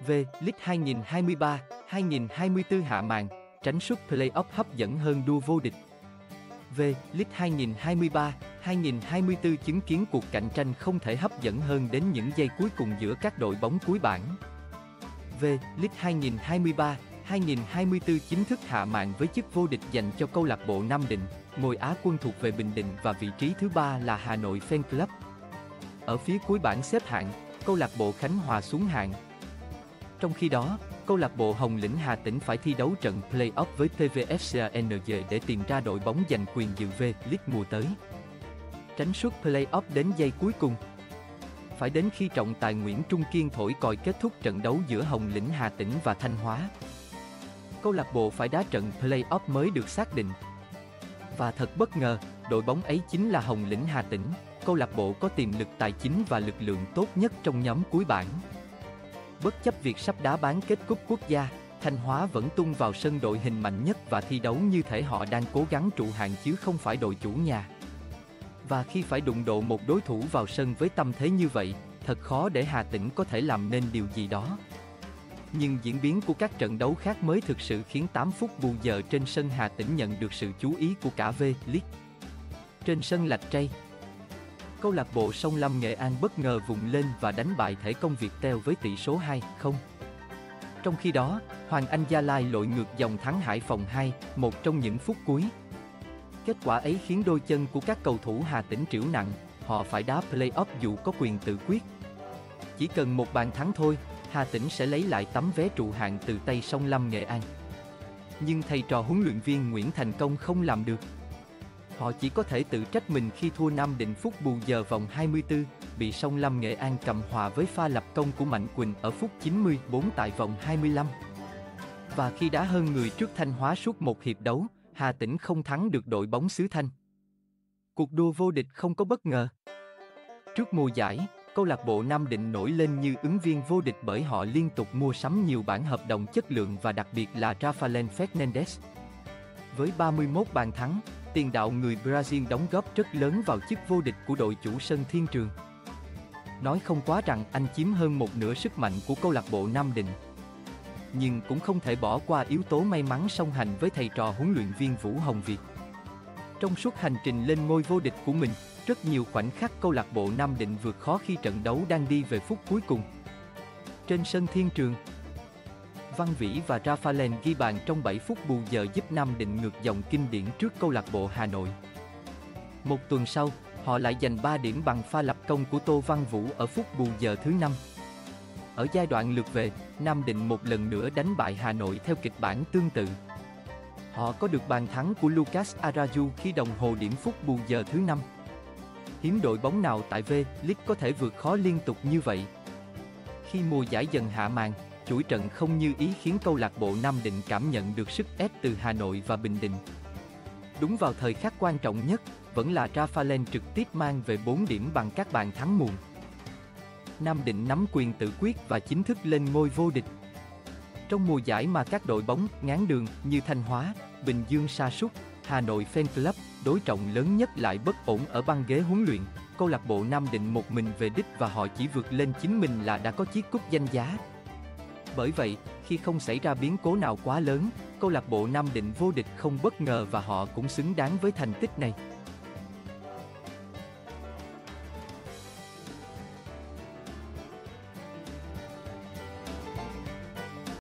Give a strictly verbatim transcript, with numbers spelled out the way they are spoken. V.League hai nghìn không trăm hai mươi ba hai nghìn không trăm hai mươi tư hạ màn, tránh suất play-off hấp dẫn hơn đua vô địch. V.League hai nghìn không trăm hai mươi ba hai nghìn không trăm hai mươi tư chứng kiến cuộc cạnh tranh không thể hấp dẫn hơn đến những giây cuối cùng giữa các đội bóng cuối bảng. V.League hai nghìn không trăm hai mươi ba hai nghìn không trăm hai mươi tư chính thức hạ màn với chức vô địch dành cho câu lạc bộ Nam Định, ngôi Á quân thuộc về Bình Định và vị trí thứ ba là Hà Nội ép xê. Ở phía cuối bảng xếp hạng, câu lạc bộ Khánh Hòa xuống hạng. Trong khi đó, câu lạc bộ Hồng Lĩnh Hà Tĩnh phải thi đấu trận play-off với pê vê ép-CAND để tìm ra đội bóng giành quyền dự V-League mùa tới. Tránh suất play-off đến giây cuối cùng. Phải đến khi trọng tài Nguyễn Trung Kiên thổi còi kết thúc trận đấu giữa Hồng Lĩnh Hà Tĩnh và Thanh Hóa, câu lạc bộ phải đá trận play-off mới được xác định. Và thật bất ngờ, đội bóng ấy chính là Hồng Lĩnh Hà Tĩnh, câu lạc bộ có tiềm lực tài chính và lực lượng tốt nhất trong nhóm cuối bảng. Bất chấp việc sắp đá bán kết cúp quốc gia, Thanh Hóa vẫn tung vào sân đội hình mạnh nhất và thi đấu như thể họ đang cố gắng trụ hạng chứ không phải đội chủ nhà. Và khi phải đụng độ một đối thủ vào sân với tâm thế như vậy, thật khó để Hà Tĩnh có thể làm nên điều gì đó. Nhưng diễn biến của các trận đấu khác mới thực sự khiến tám phút bù giờ trên sân Hà Tĩnh nhận được sự chú ý của cả V-League. Trên sân Lạch Tray, câu lạc bộ Sông Lam Nghệ An bất ngờ vùng lên và đánh bại Thể Công Viettel với tỷ số hai không. Trong khi đó, Hoàng Anh Gia Lai lội ngược dòng thắng Hải Phòng hai một trong những phút cuối. Kết quả ấy khiến đôi chân của các cầu thủ Hà Tĩnh trĩu nặng, họ phải đá play-off dù có quyền tự quyết. Chỉ cần một bàn thắng thôi, Hà Tĩnh sẽ lấy lại tấm vé trụ hạng từ tay Sông Lam Nghệ An. Nhưng thầy trò huấn luyện viên Nguyễn Thành Công không làm được. Họ chỉ có thể tự trách mình khi thua Nam Định phút bù giờ vòng hai mươi tư, bị Sông Lam Nghệ An cầm hòa với pha lập công của Mạnh Quỳnh ở phút chín mươi bốn tại vòng hai mươi lăm. Và khi đá hơn người trước Thanh Hóa suốt một hiệp đấu, Hà Tĩnh không thắng được đội bóng xứ Thanh. Cuộc đua vô địch không có bất ngờ. Trước mùa giải, câu lạc bộ Nam Định nổi lên như ứng viên vô địch bởi họ liên tục mua sắm nhiều bản hợp đồng chất lượng và đặc biệt là Rafael Fernandes. Với ba mươi mốt bàn thắng, tiền đạo người Brazil đóng góp rất lớn vào chức vô địch của đội chủ sân Thiên Trường. Nói không quá rằng anh chiếm hơn một nửa sức mạnh của câu lạc bộ Nam Định. Nhưng cũng không thể bỏ qua yếu tố may mắn song hành với thầy trò huấn luyện viên Vũ Hồng Việt. Trong suốt hành trình lên ngôi vô địch của mình, rất nhiều khoảnh khắc câu lạc bộ Nam Định vượt khó khi trận đấu đang đi về phút cuối cùng. Trên sân Thiên Trường, Văn Vĩ và Rafael ghi bàn trong bảy phút bù giờ giúp Nam Định ngược dòng kinh điển trước câu lạc bộ Hà Nội. Một tuần sau, họ lại giành ba điểm bằng pha lập công của Tô Văn Vũ ở phút bù giờ thứ năm. Ở giai đoạn lượt về, Nam Định một lần nữa đánh bại Hà Nội theo kịch bản tương tự. Họ có được bàn thắng của Lucas Araju khi đồng hồ điểm phút bù giờ thứ năm. Hiếm đội bóng nào tại V-League có thể vượt khó liên tục như vậy. Khi mùa giải dần hạ màn, chuỗi trận không như ý khiến câu lạc bộ Nam Định cảm nhận được sức ép từ Hà Nội và Bình Định. Đúng vào thời khắc quan trọng nhất, vẫn là Rafael trực tiếp mang về bốn điểm bằng các bàn thắng muộn. Nam Định nắm quyền tự quyết và chính thức lên ngôi vô địch. Trong mùa giải mà các đội bóng ngán đường như Thanh Hóa, Bình Dương sa sút, Hà Nội Fan Club, đối trọng lớn nhất lại bất ổn ở băng ghế huấn luyện, câu lạc bộ Nam Định một mình về đích và họ chỉ vượt lên chính mình là đã có chiếc cúp danh giá. Bởi vậy, khi không xảy ra biến cố nào quá lớn, câu lạc bộ Nam Định vô địch không bất ngờ và họ cũng xứng đáng với thành tích này.